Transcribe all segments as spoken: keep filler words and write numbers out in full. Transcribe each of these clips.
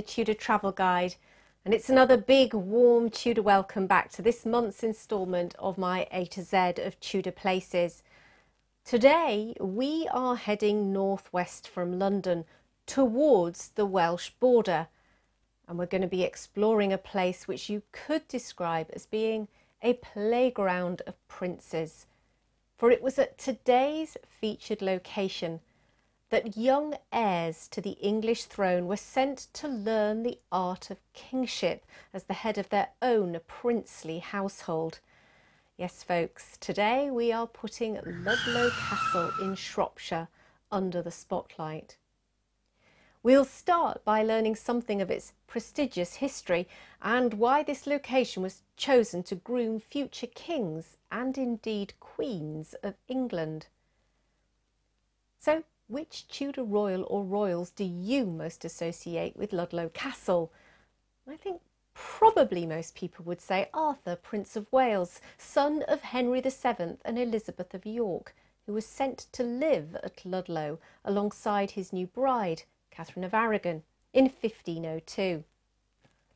The Tudor Travel Guide, and it's another big warm Tudor welcome back to this month's instalment of my A to Z of Tudor places. Today we are heading northwest from London towards the Welsh border, and we're going to be exploring a place which you could describe as being a playground of princes, for it was at today's featured location that young heirs to the English throne were sent to learn the art of kingship as the head of their own princely household. Yes, folks, today we are putting Ludlow Castle in Shropshire under the spotlight. We'll start by learning something of its prestigious history and why this location was chosen to groom future kings and indeed queens of England. So, which Tudor royal or royals do you most associate with Ludlow Castle? I think probably most people would say Arthur, Prince of Wales, son of Henry the seventh and Elizabeth of York, who was sent to live at Ludlow alongside his new bride, Catherine of Aragon, in fifteen oh two.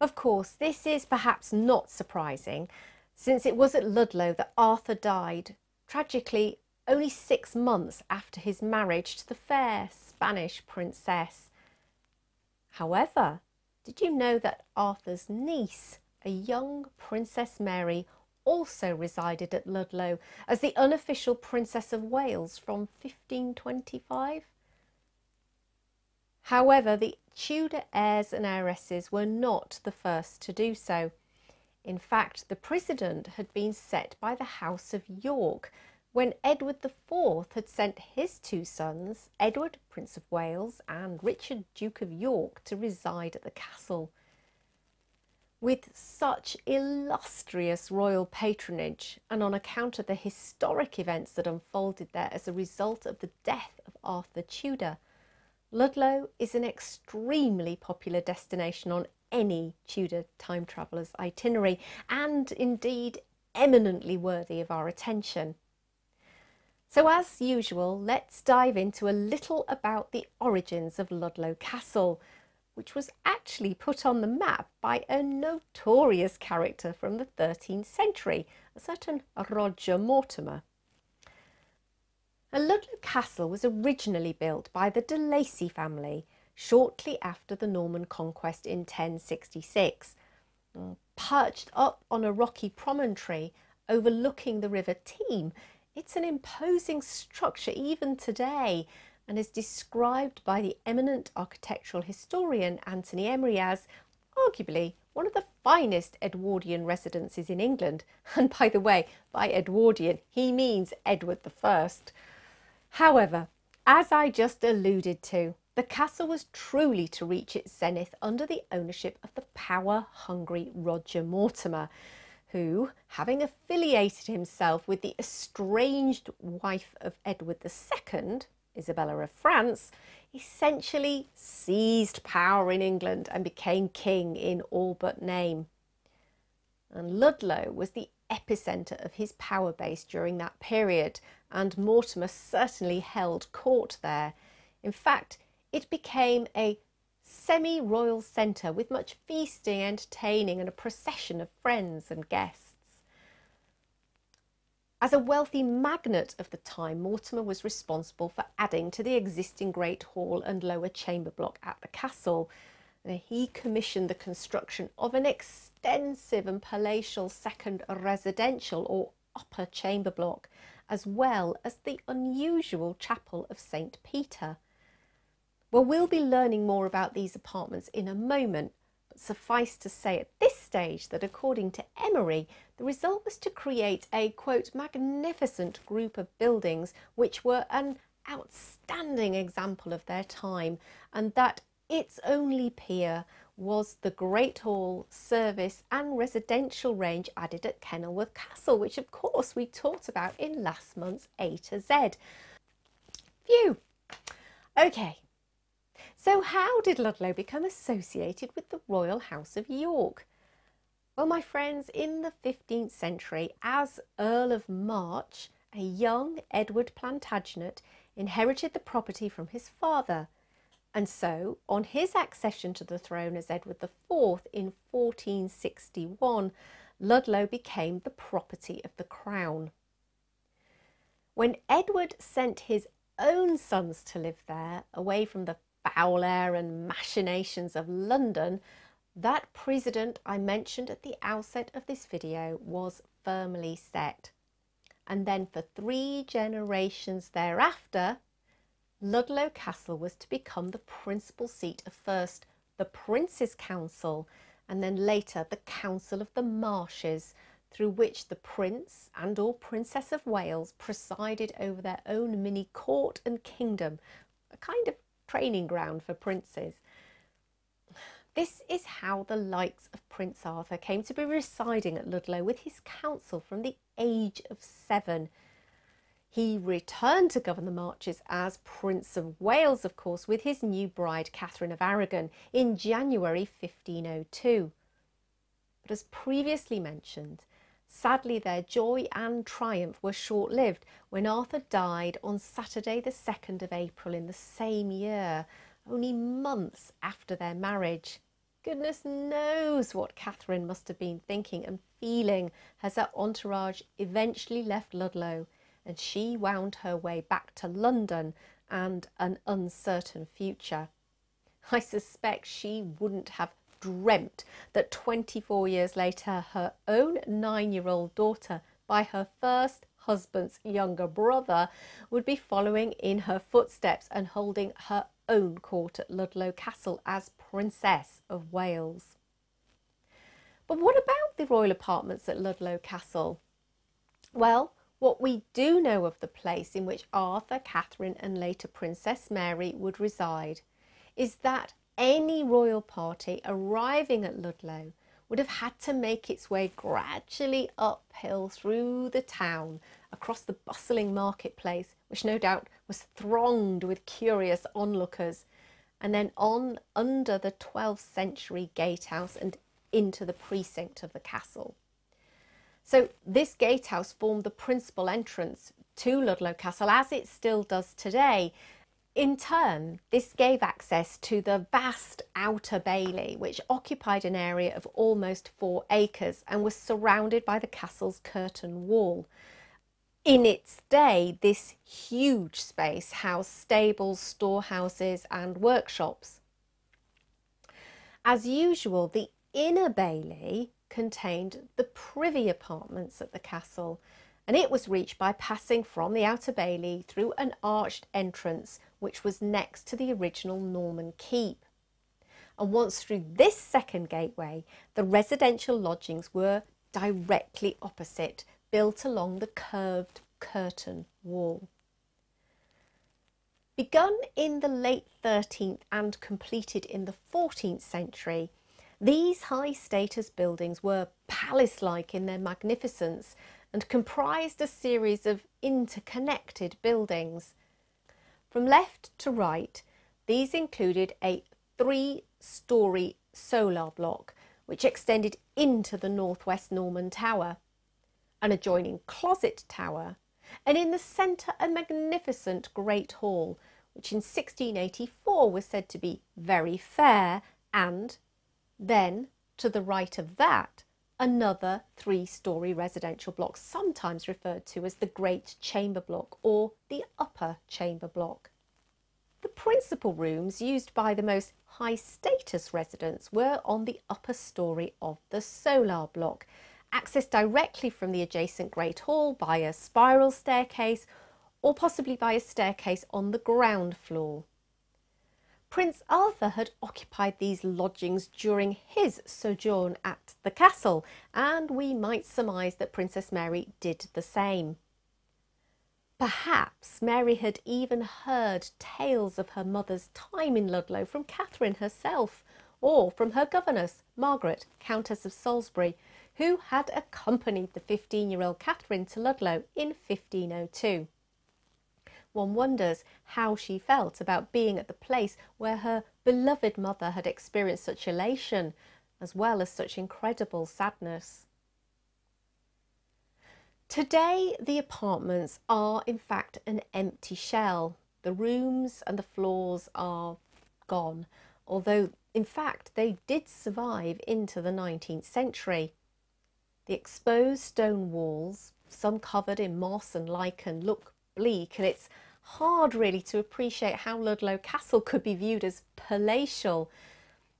Of course, this is perhaps not surprising, since it was at Ludlow that Arthur died, tragically only six months after his marriage to the fair Spanish princess. However, did you know that Arthur's niece, a young Princess Mary, also resided at Ludlow as the unofficial Princess of Wales from fifteen twenty-five? However, the Tudor heirs and heiresses were not the first to do so. In fact, the precedent had been set by the House of York when Edward the fourth had sent his two sons, Edward, Prince of Wales, and Richard, Duke of York, to reside at the castle. With such illustrious royal patronage, and on account of the historic events that unfolded there as a result of the death of Arthur Tudor, Ludlow is an extremely popular destination on any Tudor time traveller's itinerary, and indeed eminently worthy of our attention. So as usual, let's dive into a little about the origins of Ludlow Castle, which was actually put on the map by a notorious character from the thirteenth century, a certain Roger Mortimer. And Ludlow Castle was originally built by the de Lacy family shortly after the Norman conquest in ten sixty-six. Perched up on a rocky promontory overlooking the River Team, it's an imposing structure even today, and is described by the eminent architectural historian Anthony Emery as arguably one of the finest Edwardian residences in England. And by the way, by Edwardian, he means Edward the first. However, as I just alluded to, the castle was truly to reach its zenith under the ownership of the power-hungry Roger Mortimer, who, having affiliated himself with the estranged wife of Edward the second, Isabella of France, essentially seized power in England and became king in all but name. And Ludlow was the epicentre of his power base during that period, and Mortimer certainly held court there. In fact, it became a semi-royal centre with much feasting, entertaining and a procession of friends and guests. As a wealthy magnate of the time, Mortimer was responsible for adding to the existing Great Hall and lower chamber block at the castle. And he commissioned the construction of an extensive and palatial second residential or upper chamber block, as well as the unusual chapel of Saint Peter. Well, we'll be learning more about these apartments in a moment, but suffice to say at this stage that according to Emery, the result was to create a, quote, magnificent group of buildings which were an outstanding example of their time, and that its only peer was the Great Hall, service and residential range added at Kenilworth Castle, which of course we talked about in last month's A to Z. Phew! Okay. So how did Ludlow become associated with the Royal House of York? Well, my friends, in the fifteenth century, as Earl of March, a young Edward Plantagenet inherited the property from his father. And so, on his accession to the throne as Edward the fourth in fourteen sixty-one, Ludlow became the property of the crown. When Edward sent his own sons to live there, away from the foul air and machinations of London, that precedent I mentioned at the outset of this video was firmly set. And then for three generations thereafter, Ludlow Castle was to become the principal seat of first the Prince's Council and then later the Council of the Marshes, through which the Prince and or Princess of Wales presided over their own mini court and kingdom, a kind of training ground for princes. This is how the likes of Prince Arthur came to be residing at Ludlow with his council from the age of seven. He returned to govern the marches as Prince of Wales, of course, with his new bride, Catherine of Aragon, in January fifteen oh two. But as previously mentioned, sadly their joy and triumph were short-lived when Arthur died on Saturday the second of April in the same year, only months after their marriage. Goodness knows what Catherine must have been thinking and feeling as her entourage eventually left Ludlow, and she wound her way back to London and an uncertain future. I suspect she wouldn't have dreamt that twenty-four years later her own nine-year-old daughter, by her first husband's younger brother, would be following in her footsteps and holding her own court at Ludlow Castle as Princess of Wales. But what about the royal apartments at Ludlow Castle? Well, what we do know of the place in which Arthur, Catherine and later Princess Mary would reside is that any royal party arriving at Ludlow would have had to make its way gradually uphill through the town, across the bustling marketplace, which no doubt was thronged with curious onlookers, and then on under the twelfth century gatehouse and into the precinct of the castle. So this gatehouse formed the principal entrance to Ludlow Castle, as it still does today. In turn, this gave access to the vast Outer Bailey, which occupied an area of almost four acres and was surrounded by the castle's curtain wall. In its day, this huge space housed stables, storehouses and workshops. As usual, the Inner Bailey contained the privy apartments at the castle, and it was reached by passing from the Outer Bailey through an arched entrance which was next to the original Norman keep. And once through this second gateway, the residential lodgings were directly opposite, built along the curved curtain wall. Begun in the late thirteenth and completed in the fourteenth century, these high-status buildings were palace-like in their magnificence and comprised a series of interconnected buildings. From left to right, these included a three-storey solar block which extended into the northwest Norman tower, an adjoining closet tower, and in the centre a magnificent great hall, which in sixteen eighty-four was said to be very fair, and then, to the right of that, another three-storey residential block, sometimes referred to as the Great Chamber Block or the Upper Chamber Block. The principal rooms used by the most high-status residents were on the upper storey of the solar block, accessed directly from the adjacent Great Hall by a spiral staircase or possibly by a staircase on the ground floor. Prince Arthur had occupied these lodgings during his sojourn at the castle, and we might surmise that Princess Mary did the same. Perhaps Mary had even heard tales of her mother's time in Ludlow from Catherine herself, or from her governess, Margaret, Countess of Salisbury, who had accompanied the fifteen-year-old Catherine to Ludlow in fifteen oh two. One wonders how she felt about being at the place where her beloved mother had experienced such elation, as well as such incredible sadness. Today, the apartments are in fact an empty shell. The rooms and the floors are gone, although in fact they did survive into the nineteenth century. The exposed stone walls, some covered in moss and lichen, look bleak, and it's hard really to appreciate how Ludlow Castle could be viewed as palatial.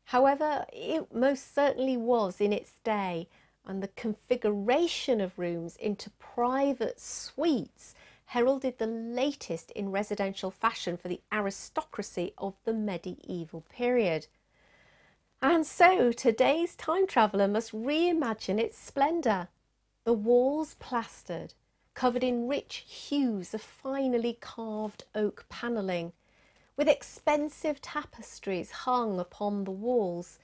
However, it most certainly was in its day, and the configuration of rooms into private suites heralded the latest in residential fashion for the aristocracy of the medieval period. And so today's time traveller must reimagine its splendour. The walls plastered, covered in rich hues of finely carved oak panelling, with expensive tapestries hung upon the walls,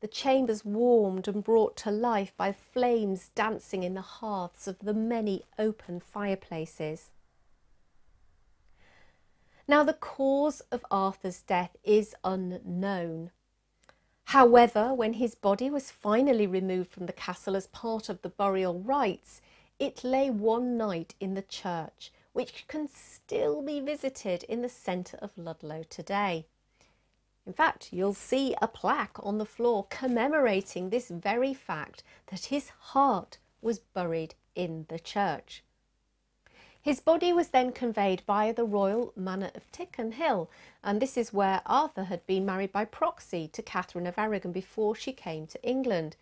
the chambers warmed and brought to life by flames dancing in the hearths of the many open fireplaces. Now, the cause of Arthur's death is unknown. However, when his body was finally removed from the castle as part of the burial rites, it lay one night in the church, which can still be visited in the centre of Ludlow today. In fact, you'll see a plaque on the floor commemorating this very fact, that his heart was buried in the church. His body was then conveyed by the royal manor of Tickenhill, and this is where Arthur had been married by proxy to Catherine of Aragon before she came to England.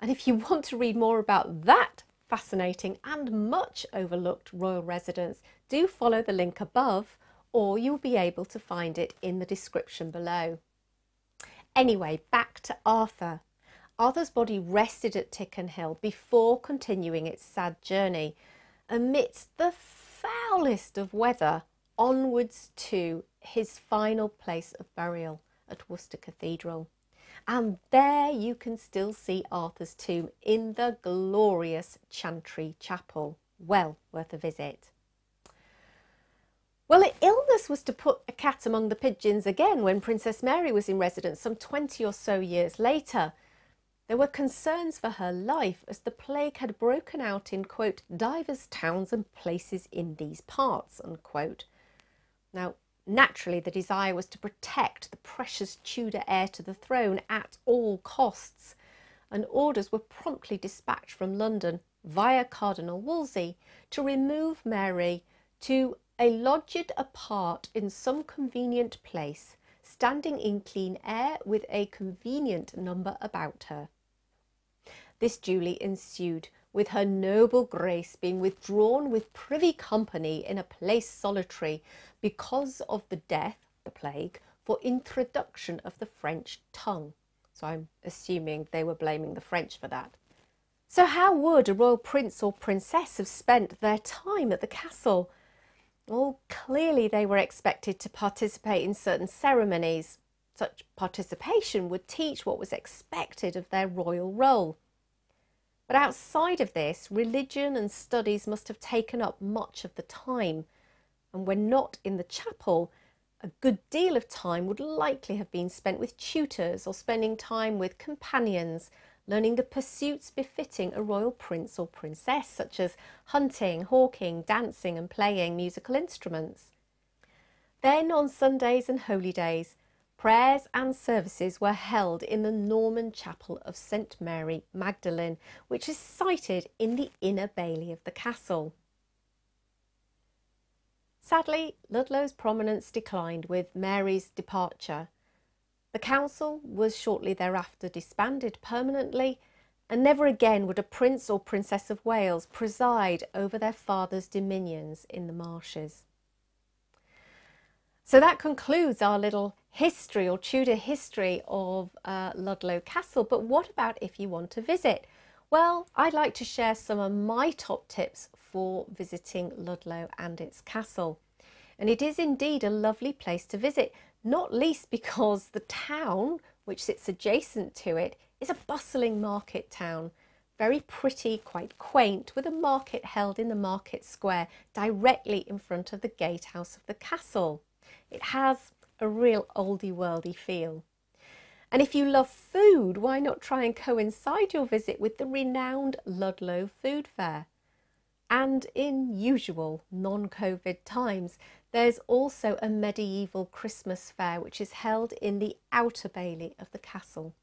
And if you want to read more about that fascinating and much overlooked royal residence, do follow the link above, or you'll be able to find it in the description below. Anyway, back to Arthur. Arthur's body rested at Tickenhill before continuing its sad journey, amidst the foulest of weather, onwards to his final place of burial at Worcester Cathedral. And there you can still see Arthur's tomb in the glorious Chantry Chapel. Well worth a visit. Well, illness was to put a cat among the pigeons again when Princess Mary was in residence some twenty or so years later. There were concerns for her life, as the plague had broken out in, quote, divers towns and places in these parts, unquote. Now, naturally, the desire was to protect the precious Tudor heir to the throne at all costs, and orders were promptly dispatched from London via Cardinal Wolsey to remove Mary to a lodged apart in some convenient place, standing in clean air with a convenient number about her. This duly ensued, with her noble grace being withdrawn with privy company in a place solitary because of the death, the plague, for introduction of the French tongue. So I'm assuming they were blaming the French for that. So how would a royal prince or princess have spent their time at the castle? Well, clearly they were expected to participate in certain ceremonies. Such participation would teach what was expected of their royal role. But outside of this, religion and studies must have taken up much of the time, and when not in the chapel, a good deal of time would likely have been spent with tutors or spending time with companions, learning the pursuits befitting a royal prince or princess, such as hunting, hawking, dancing and playing musical instruments. Then on Sundays and holy days, prayers and services were held in the Norman Chapel of Saint Mary Magdalene, which is sited in the inner bailey of the castle. Sadly, Ludlow's prominence declined with Mary's departure. The council was shortly thereafter disbanded permanently, and never again would a prince or princess of Wales preside over their father's dominions in the marshes. So that concludes our little history or Tudor history of uh, Ludlow Castle. But what about if you want to visit? Well, I'd like to share some of my top tips for visiting Ludlow and its castle. And it is indeed a lovely place to visit, not least because the town, which sits adjacent to it, is a bustling market town. Very pretty, quite quaint, with a market held in the market square directly in front of the gatehouse of the castle. It has a real oldie-worldy feel. And if you love food, why not try and coincide your visit with the renowned Ludlow Food Fair? And in usual non-COVID times, There's also a medieval Christmas fair which is held in the outer bailey of the castle.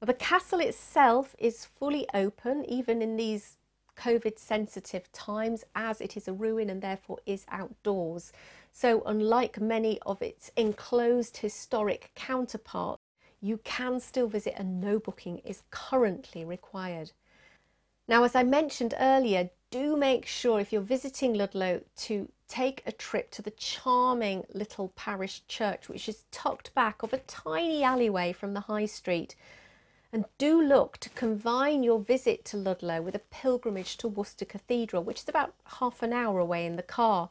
The castle itself is fully open even in these COVID sensitive times, as it is a ruin and therefore is outdoors. So unlike many of its enclosed historic counterparts, you can still visit and no booking is currently required. Now, as I mentioned earlier, do make sure if you're visiting Ludlow to take a trip to the charming little parish church, which is tucked back of a tiny alleyway from the high street. And do look to combine your visit to Ludlow with a pilgrimage to Worcester Cathedral, which is about half an hour away in the car.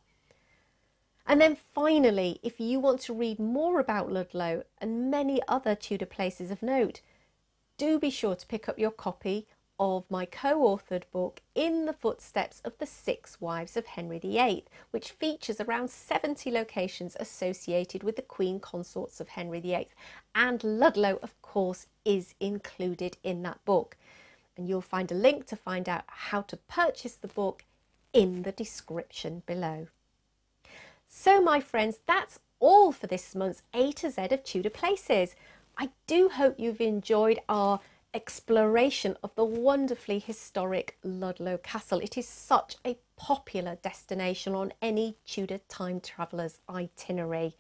And then finally, if you want to read more about Ludlow and many other Tudor places of note, do be sure to pick up your copy of my co-authored book, In the Footsteps of the Six Wives of Henry the Eighth, which features around seventy locations associated with the Queen Consorts of Henry the Eighth, and Ludlow, of course, is included in that book. And you'll find a link to find out how to purchase the book in the description below. So, my friends, that's all for this month's A to Z of Tudor Places. I do hope you've enjoyed our exploration of the wonderfully historic Ludlow Castle. It is such a popular destination on any Tudor time traveller's itinerary.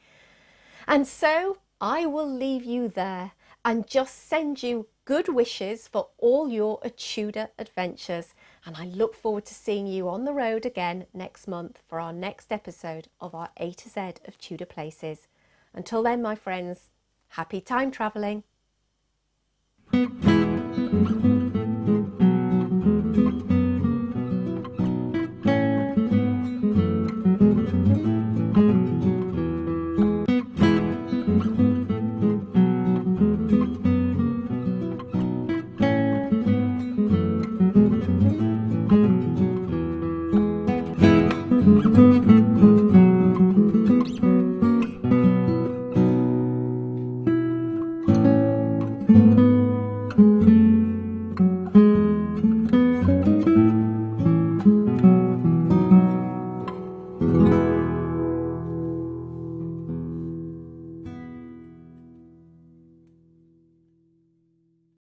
And so I will leave you there and just send you good wishes for all your Tudor adventures. And I look forward to seeing you on the road again next month for our next episode of our A to Z of Tudor Places. Until then, my friends, happy time travelling.